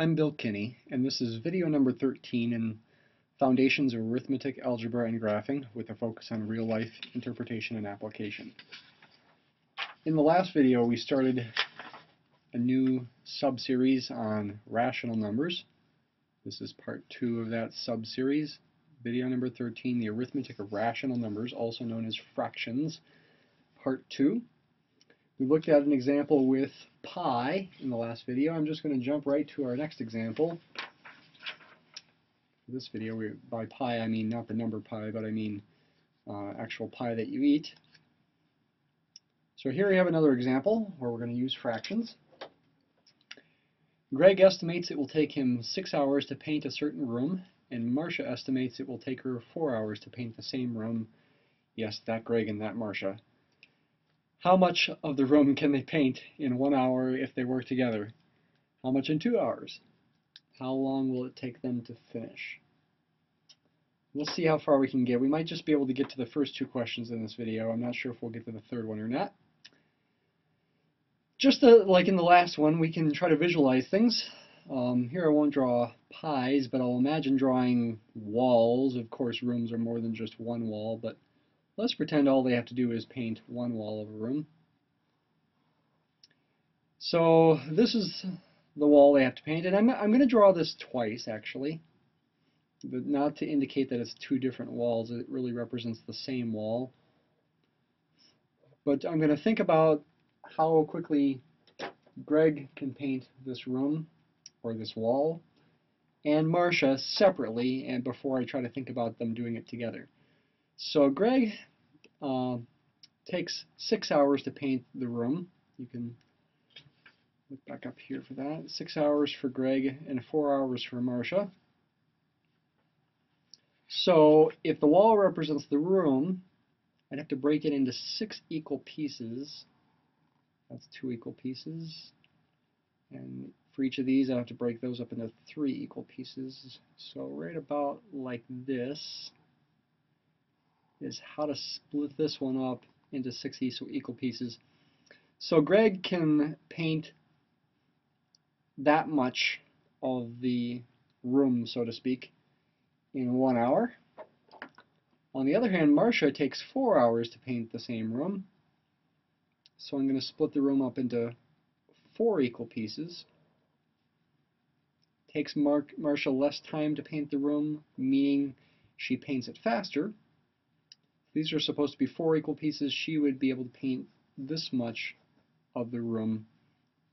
I'm Bill Kinney, and this is video number 13 in Foundations of Arithmetic, Algebra, and Graphing, with a focus on real-life interpretation and application. In the last video, we started a new sub-series on rational numbers. This is part 2 of that sub-series, video number 13, the arithmetic of rational numbers, also known as fractions, part 2. We looked at an example with pi in the last video. I'm just going to jump right to our next example. For this video, by pi I mean not the number pi, but I mean actual pie that you eat. So here we have another example where we're going to use fractions. Greg estimates it will take him 6 hours to paint a certain room, and Marcia estimates it will take her 4 hours to paint the same room. Yes, that Greg and that Marcia. How much of the room can they paint in 1 hour if they work together? How much in 2 hours? How long will it take them to finish? We'll see how far we can get. We might just be able to get to the first two questions in this video. I'm not sure if we'll get to the third one or not. Just like in the last one, we can try to visualize things. Here I won't draw pies, but I'll imagine drawing walls. Of course, rooms are more than just one wall, but let's pretend all they have to do is paint one wall of a room. So this is the wall they have to paint, and I'm going to draw this twice, actually, but not to indicate that it's two different walls. It really represents the same wall. But I'm going to think about how quickly Greg can paint this room, or this wall, and Marcia separately, and before I try to think about them doing it together. So Greg takes 6 hours to paint the room. You can look back up here for that. 6 hours for Greg and 4 hours for Marcia. So if the wall represents the room, I'd have to break it into 6 equal pieces. That's 2 equal pieces. And for each of these, I have to break those up into 3 equal pieces. So right about like this is how to split this one up into 6 equal pieces. So Greg can paint that much of the room, so to speak, in 1 hour. On the other hand, Marcia takes 4 hours to paint the same room. So I'm going to split the room up into 4 equal pieces. Takes Marcia less time to paint the room, meaning she paints it faster. These are supposed to be 4 equal pieces. She would be able to paint this much of the room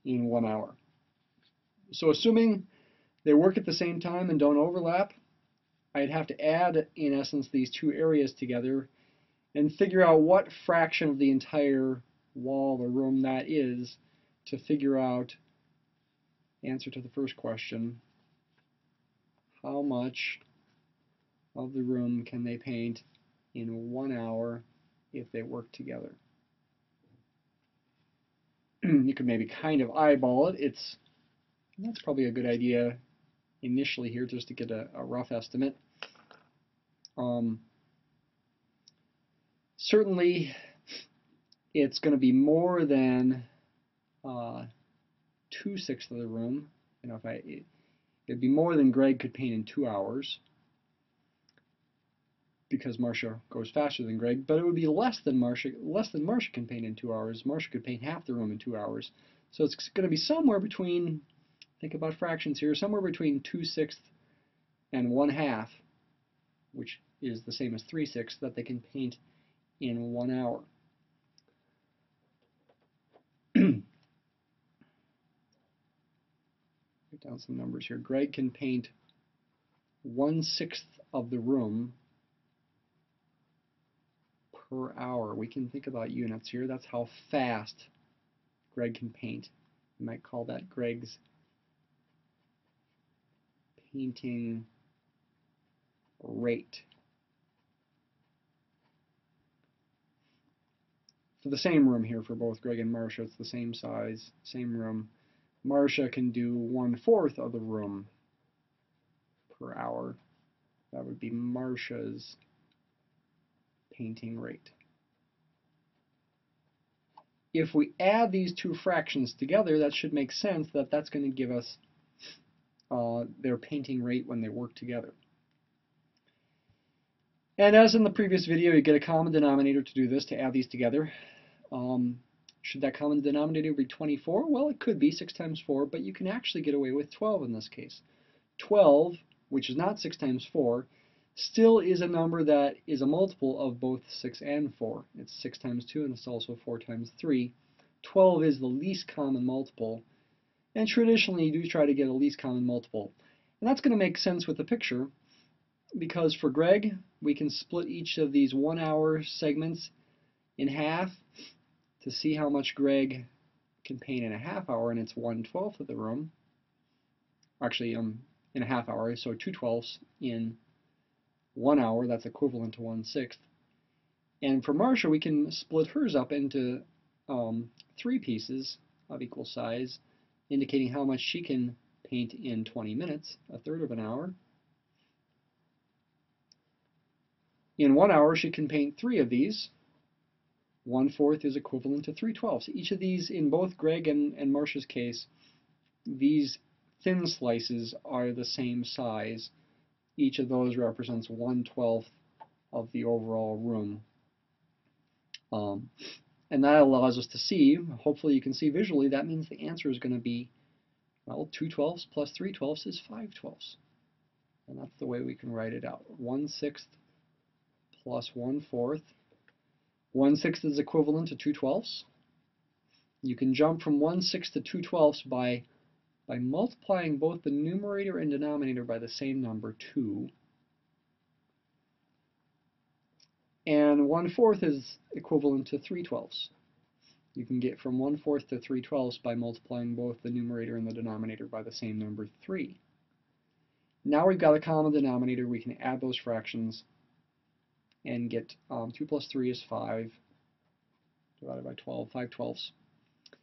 in 1 hour. So assuming they work at the same time and don't overlap, I'd have to add, in essence, these two areas together and figure out what fraction of the entire wall or room that is to figure out the answer to the first question. How much of the room can they paint in 1 hour if they work together? You could maybe kind of eyeball it. That's probably a good idea initially here, just to get a rough estimate. Certainly it's going to be more than 2/6 of the room. You know, it'd be more than Greg could paint in 2 hours, because Marcia goes faster than Greg, but it would be less than Marcia can paint in 2 hours. Marcia could paint half the room in 2 hours. So it's going to be somewhere between, think about fractions here, somewhere between 2/6 and 1/2, which is the same as 3/6, that they can paint in 1 hour. Put down some numbers here. Greg can paint 1/6 of the room per hour. We can think about units here. That's how fast Greg can paint. We might call that Greg's painting rate. So the same room here for both Greg and Marcia. It's the same size, same room. Marcia can do 1/4 of the room per hour. That would be Marcia's painting rate. If we add these two fractions together, that should make sense that that's going to give us their painting rate when they work together. And as in the previous video, you get a common denominator to do this, to add these together. Should that common denominator be 24? Well, it could be 6 times 4, but you can actually get away with 12 in this case. 12, which is not 6 times 4, still is a number that is a multiple of both 6 and 4. It's 6 times 2 and it's also 4 times 3. 12 is the least common multiple, and traditionally you do try to get a least common multiple. And that's going to make sense with the picture, because for Greg, we can split each of these 1 hour segments in half to see how much Greg can paint in a half hour, and it's 1/12 of the room. Actually, in a half hour, so 2/12 in 1 hour, that's equivalent to 1/6. And for Marcia, we can split hers up into 3 pieces of equal size, indicating how much she can paint in 20 minutes, a third of an hour. In 1 hour, she can paint 3 of these. 1/4 is equivalent to 3/12. Each of these, in both Greg and Marcia's case, these thin slices are the same size. Each of those represents 1/12 of the overall room. And that allows us to see, hopefully you can see visually, that means the answer is going to be, well, 2/12 plus 3/12 is 5/12. And that's the way we can write it out. 1/6 plus 1/4. 1/6 is equivalent to 2/12. You can jump from 1/6 to 2/12 by multiplying both the numerator and denominator by the same number, 2. And 1/4 is equivalent to 3/12. You can get from 1/4 to 3/12 by multiplying both the numerator and the denominator by the same number, 3. Now we've got a common denominator. We can add those fractions and get 2 plus 3 is 5 divided by 12, 5/12.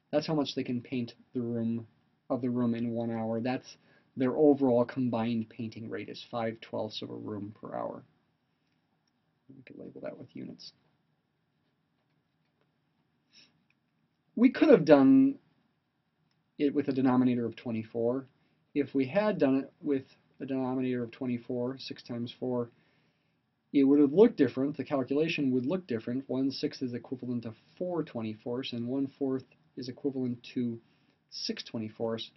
That's how much they can paint the room in 1 hour. That's their overall combined painting rate is 5/12 of a room per hour. We could label that with units. We could have done it with a denominator of 24. If we had done it with a denominator of 24, 6 times 4, it would have looked different. The calculation would look different. 1/6 is equivalent to 4/24, and 1/4 is equivalent to 6/24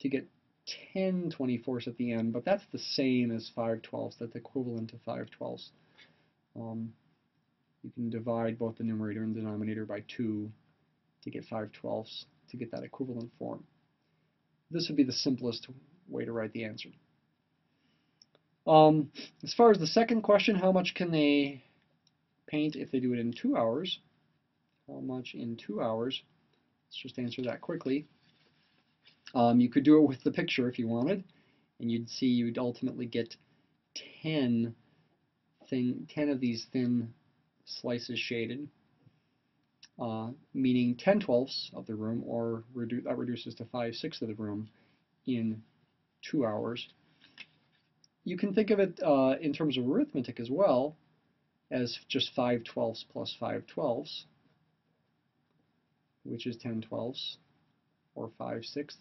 to get 10/24 at the end, but that's the same as 5/12. That's equivalent to 5/12. You can divide both the numerator and denominator by 2 to get 5/12 to get that equivalent form. This would be the simplest way to write the answer. As far as the second question, how much can they paint if they do it in 2 hours? How much in 2 hours? Let's just answer that quickly. You could do it with the picture if you wanted, and you'd see you'd ultimately get 10 of these thin slices shaded, meaning 10/12 of the room, or that reduces to 5/6 of the room in 2 hours. You can think of it in terms of arithmetic as well, as just 5/12 plus 5/12, which is 10/12, or 5/6.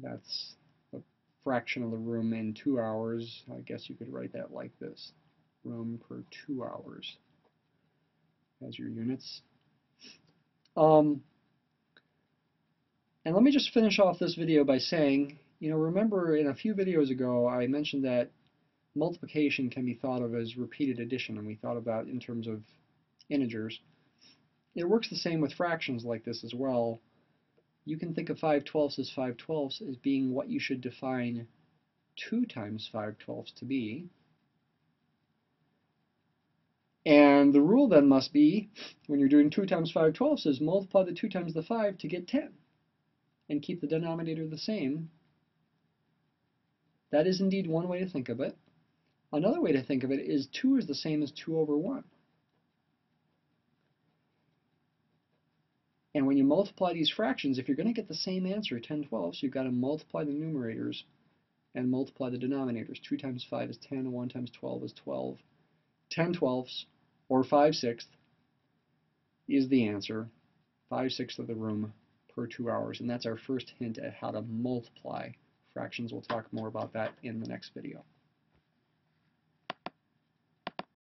That's a fraction of the room in 2 hours. I guess you could write that like this. Room per 2 hours as your units. And let me just finish off this video by saying, you know, remember in a few videos ago I mentioned that multiplication can be thought of as repeated addition, and we thought about in terms of integers. It works the same with fractions like this as well. You can think of 5/12 as being what you should define 2 times 5/12 to be. And the rule then must be, when you're doing 2 times 5/12 is multiply the 2 times the 5 to get 10, and keep the denominator the same. That is indeed one way to think of it. Another way to think of it is 2 is the same as 2/1. And when you multiply these fractions, if you're going to get the same answer, 10/12, you've got to multiply the numerators and multiply the denominators. 2 times 5 is 10, 1 times 12 is 12. 10/12, or 5/6, is the answer. 5/6 of the room per 2 hours, and that's our first hint at how to multiply fractions. We'll talk more about that in the next video.